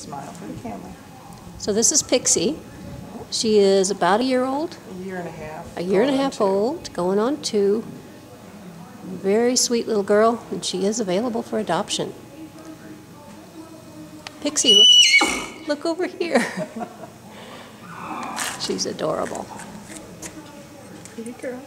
Smile for the camera. So this is Pixie. She is about a year old. A year and a half. A year and a half old, going on 2. Very sweet little girl, and she is available for adoption. Pixie, look over here. She's adorable. Pretty girl.